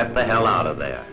get the hell out of there.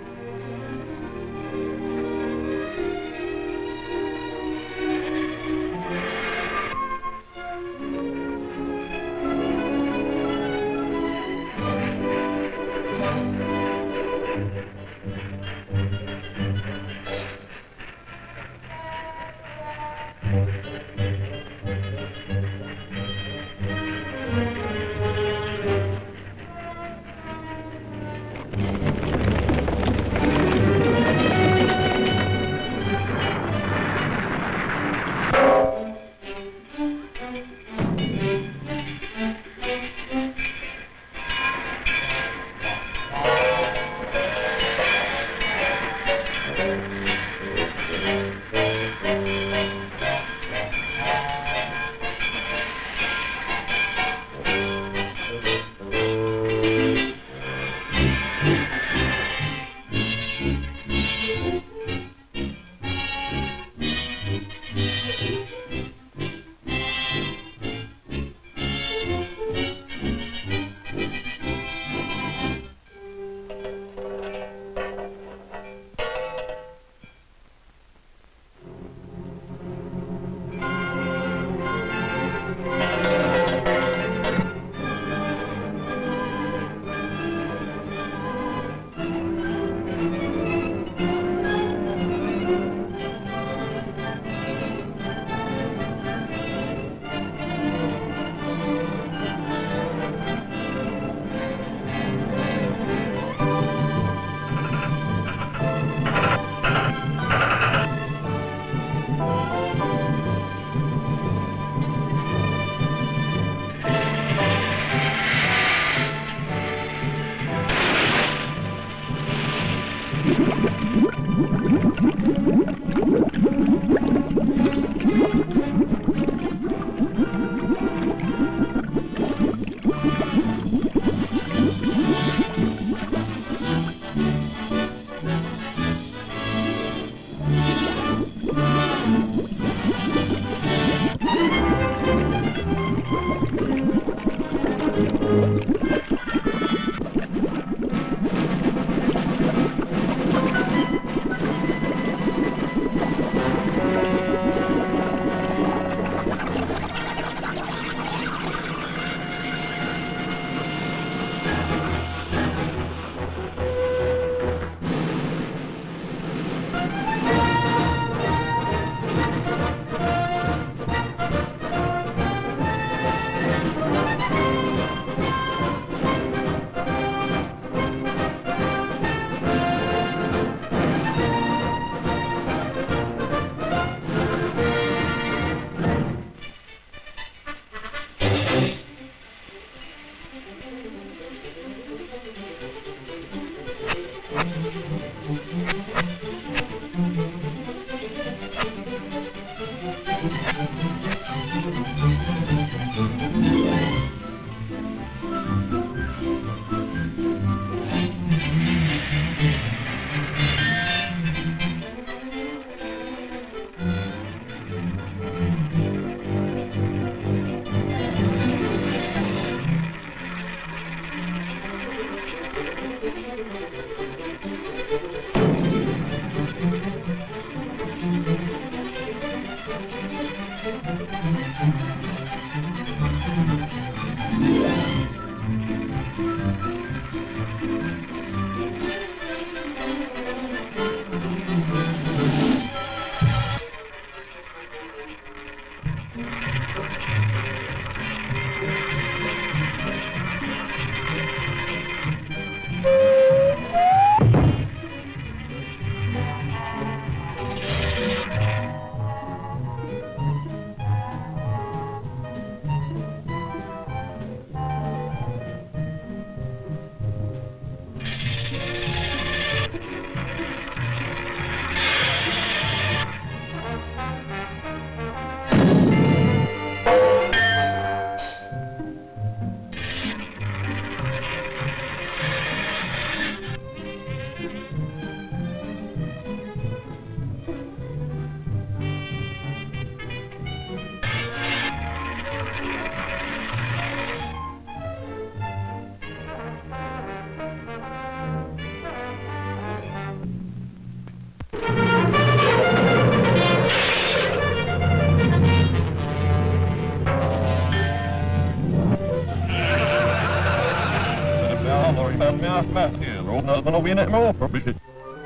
half mast here. They're all nothing a wee net more, probably.